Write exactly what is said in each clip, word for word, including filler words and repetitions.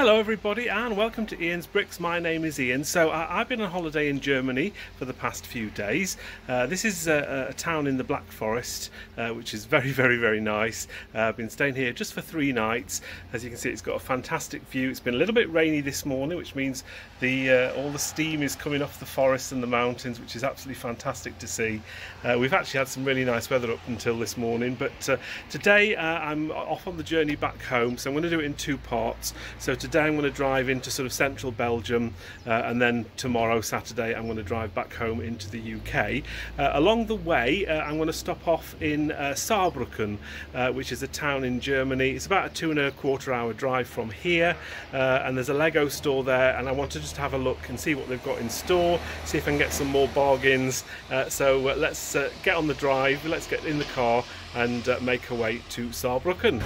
Hello everybody and welcome to Ian's Bricks. My name is Ian. So uh, I've been on holiday in Germany for the past few days. Uh, this is a, a town in the Black Forest uh, which is very very very nice. Uh, I've been staying here just for three nights. As you can see, it's got a fantastic view. It's been a little bit rainy this morning, which means the uh, all the steam is coming off the forest and the mountains, which is absolutely fantastic to see. Uh, we've actually had some really nice weather up until this morning, but uh, today uh, I'm off on the journey back home, so I'm going to do it in two parts. So today Today I'm going to drive into sort of central Belgium, uh, and then tomorrow, Saturday, I'm going to drive back home into the U K. Uh, along the way, uh, I'm going to stop off in uh, Saarbrücken, uh, which is a town in Germany. It's about a two and a quarter hour drive from here, uh, and there's a Lego store there, and I want to just have a look and see what they've got in store, see if I can get some more bargains. Uh, so uh, let's uh, get on the drive, let's get in the car and uh, make our way to Saarbrücken.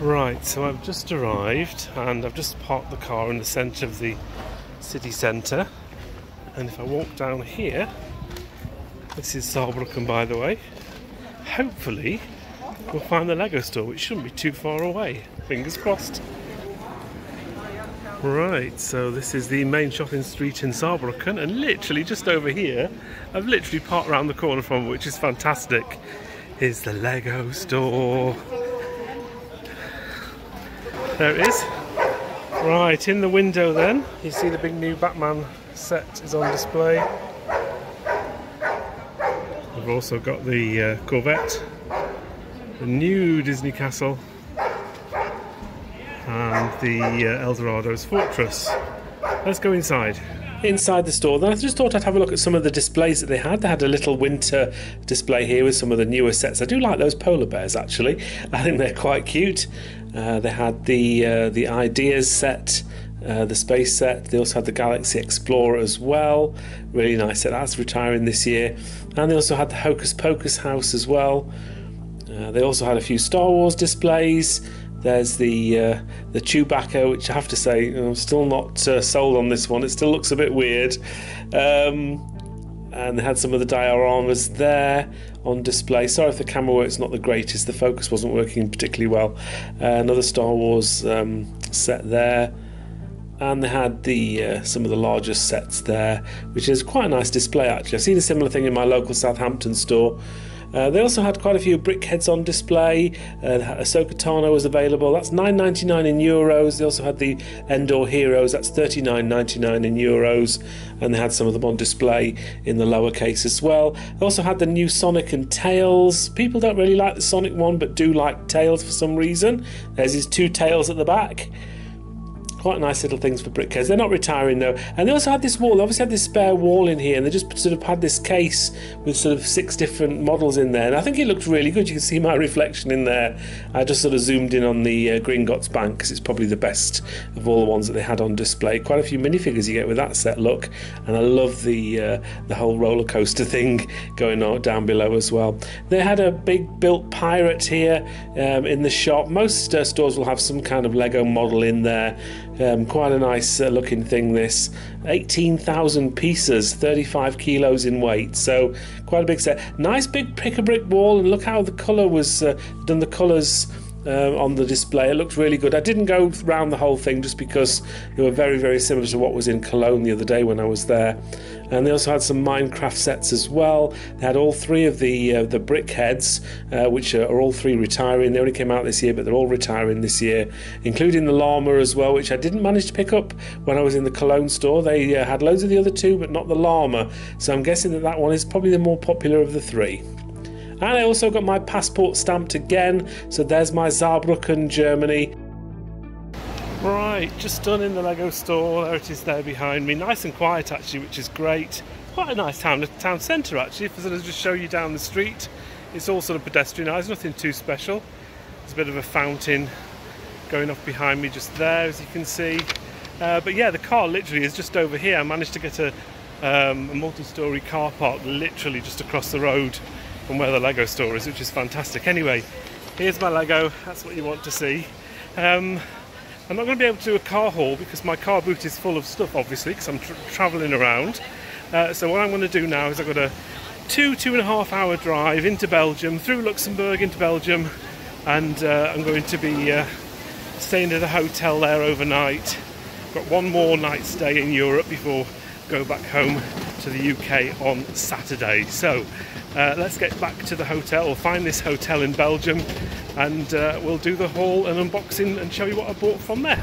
Right, so I've just arrived and I've just parked the car in the centre of the city centre, and if I walk down here, this is Saarbrücken by the way, hopefully we'll find the Lego store, which shouldn't be too far away, fingers crossed. Right, so this is the main shopping street in Saarbrücken, and literally just over here, I've literally parked around the corner from it, which is fantastic, is the Lego store. There it is. Right, in the window then, you see the big new Batman set is on display. We've also got the uh, Corvette, the new Disney Castle, and the uh, Eldorado's Fortress. Let's go inside. Inside the store then, I just thought I'd have a look at some of the displays that they had. They had a little winter display here with some of the newer sets. I do like those polar bears actually, I think they're quite cute. Uh, they had the uh, the Ideas set, uh, the Space set. They also had the Galaxy Explorer as well, really nice set, that's retiring this year. And they also had the Hocus Pocus house as well. Uh, they also had a few Star Wars displays. There's the uh, the Chewbacca, which I have to say I'm still not uh, sold on this one. It still looks a bit weird. Um, and they had some of the dioramas there on display. Sorry if the camera work's not the greatest. The focus wasn't working particularly well. Uh, another Star Wars um, set there. And they had the uh, some of the largest sets there, which is quite a nice display actually. I've seen a similar thing in my local Southampton store. Uh, they also had quite a few Brickheads on display. uh, Ahsoka Tano was available, that's nine ninety-nine in euros. They also had the Endor Heroes, that's thirty-nine ninety-nine in euros, and they had some of them on display in the lowercase as well. They also had the new Sonic and Tails. People don't really like the Sonic one but do like Tails for some reason. There's his two tails at the back. Quite nice little things for Brickheads. They're not retiring though. And they also had this wall, they obviously had this spare wall in here, and they just sort of had this case with sort of six different models in there, and I think it looked really good. You can see my reflection in there. I just sort of zoomed in on the uh, Gringotts Bank because it's probably the best of all the ones that they had on display. Quite a few minifigures you get with that set, look. And I love the uh, the whole roller coaster thing going on down below as well. They had a big built pirate here um, in the shop. Most uh, stores will have some kind of Lego model in there. Um, quite a nice uh, looking thing this. eighteen thousand pieces, thirty-five kilos in weight, so quite a big set. Nice big pick-a-brick wall, and look how the colour was uh, done, the colours uh, on the display. It looked really good. I didn't go round the whole thing just because they were very very similar to what was in Cologne the other day when I was there. And they also had some Minecraft sets as well. They had all three of the uh, the Brickheads, uh, which are, are all three retiring. They only came out this year, but they're all retiring this year, including the llama as well, which I didn't manage to pick up when I was in the Cologne store. They uh, had loads of the other two, but not the llama. So I'm guessing that that one is probably the more popular of the three. And I also got my passport stamped again. So there's my Saarbrücken, Germany. Right, just done in the Lego store, there it is there behind me, nice and quiet actually, which is great. Quite a nice town, town centre actually. If I sort of just show you down the street, it's all sort of pedestrianised, nothing too special. There's a bit of a fountain going off behind me just there, as you can see. Uh, but yeah, the car literally is just over here. I managed to get a, um, a multi-storey car park literally just across the road from where the Lego store is, which is fantastic. Anyway, here's my Lego, that's what you want to see. Um, I'm not going to be able to do a car haul because my car boot is full of stuff, obviously, because I'm tra travelling around. Uh, so what I'm going to do now is I've got a two, two and a half hour drive into Belgium, through Luxembourg into Belgium, and uh, I'm going to be uh, staying at a hotel there overnight. Got one more night stay in Europe before I go back home to the U K on Saturday. So uh, let's get back to the hotel. We'll find this hotel in Belgium and uh, we'll do the haul and unboxing and show you what I bought from there.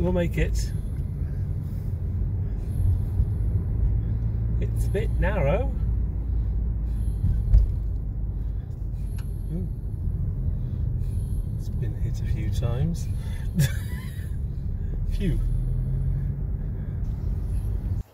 We'll make it. It's a bit narrow. Ooh. It's been hit a few times. Phew.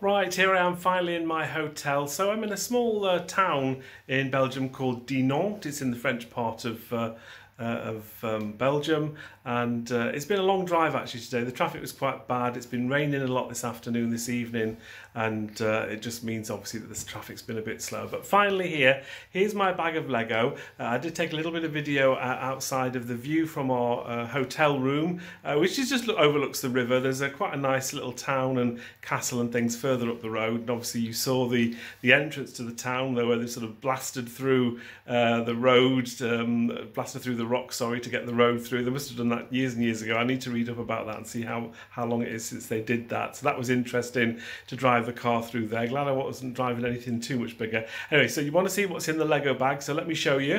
Right, here I am finally in my hotel. So I'm in a small uh, town in Belgium called Dinant. It's in the French part of uh, Uh, of um, Belgium, and uh, it's been a long drive actually today. The traffic was quite bad. It's been raining a lot this afternoon, this evening, and uh, it just means obviously that this traffic's been a bit slow. But finally here, here's my bag of Lego. Uh, I did take a little bit of video uh, outside of the view from our uh, hotel room, uh, which is just look, overlooks the river. There's a, quite a nice little town and castle and things further up the road, and obviously you saw the, the entrance to the town there where they sort of blasted through uh, the road, um, blasted through the rock, sorry, to get the road through. They must have done that years and years ago. I need to read up about that and see how, how long it is since they did that. So that was interesting to drive the car through there. Glad I wasn't driving anything too much bigger. Anyway, so you want to see what's in the Lego bag, so let me show you.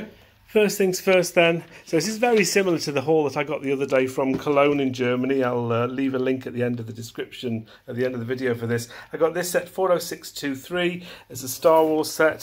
First things first then, so this is very similar to the haul that I got the other day from Cologne in Germany. I'll uh, leave a link at the end of the description, at the end of the video for this. I got this set four oh six two three, it's a Star Wars set.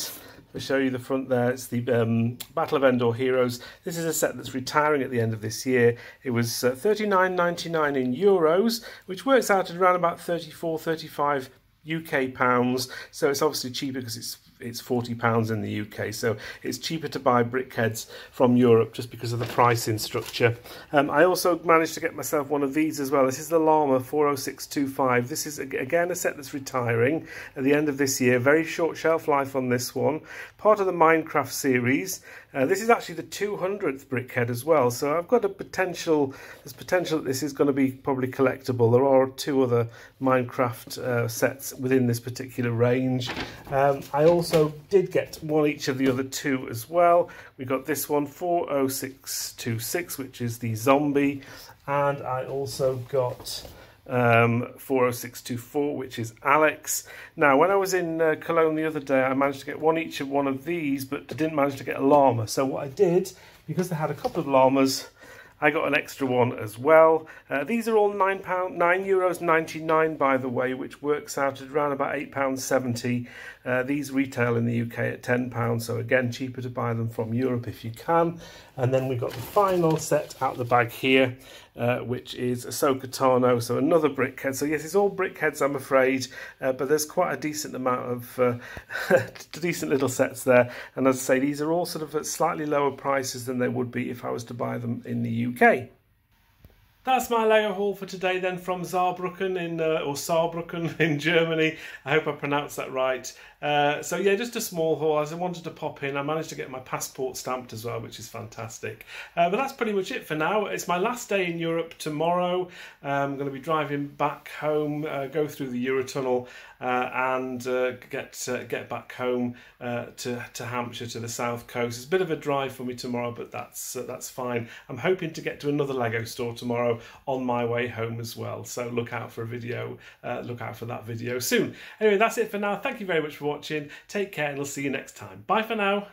I'll show you the front there. It's the um, Battle of Endor Heroes. This is a set that's retiring at the end of this year. It was uh, thirty-nine ninety-nine in euros, which works out at around about thirty-four, thirty-five U K pounds. So it's obviously cheaper because it's it's forty pounds in the U K, so it's cheaper to buy Brickheads from Europe just because of the pricing structure. Um, I also managed to get myself one of these as well. This is the Llama four oh six two five. This is, again, a set that's retiring at the end of this year. Very short shelf life on this one. Part of the Minecraft series. Uh, this is actually the two hundredth Brickhead as well, so I've got a potential, there's potential that this is going to be probably collectible. There are two other Minecraft uh, sets within this particular range. Um, I also So did get one each of the other two as well. We got this one four oh six two six, which is the zombie, and I also got um, four oh six two four, which is Alex. Now, when I was in uh, Cologne the other day, I managed to get one each of one of these, but I didn't manage to get a llama. So what I did, because they had a couple of llamas, I got an extra one as well. Uh, these are all nine pound nine euros ninety nine, by the way, which works out at around about eight pounds seventy. Uh, these retail in the U K at ten pounds, so again cheaper to buy them from Europe if you can. And then we've got the final set out of the bag here, uh, which is Ahsoka Tano, so another Brickhead. So yes, it's all Brickheads, I'm afraid, uh, but there's quite a decent amount of uh, decent little sets there. And as I say, these are all sort of at slightly lower prices than they would be if I was to buy them in the U K. U K. That's my Lego haul for today then from Saarbrücken in uh, or Saarbrücken in Germany. I hope I pronounced that right. Uh, so yeah, just a small haul. As I wanted to pop in, I managed to get my passport stamped as well, which is fantastic. Uh, but that's pretty much it for now. It's my last day in Europe tomorrow. Um, I'm going to be driving back home, uh, go through the Eurotunnel, uh, and uh, get uh, get back home uh, to to Hampshire, to the south coast. It's a bit of a drive for me tomorrow, but that's uh, that's fine. I'm hoping to get to another Lego store tomorrow on my way home as well, so look out for a video uh, look out for that video soon. Anyway, that's it for now. Thank you very much for watching. Take care, and I'll see you next time. Bye for now.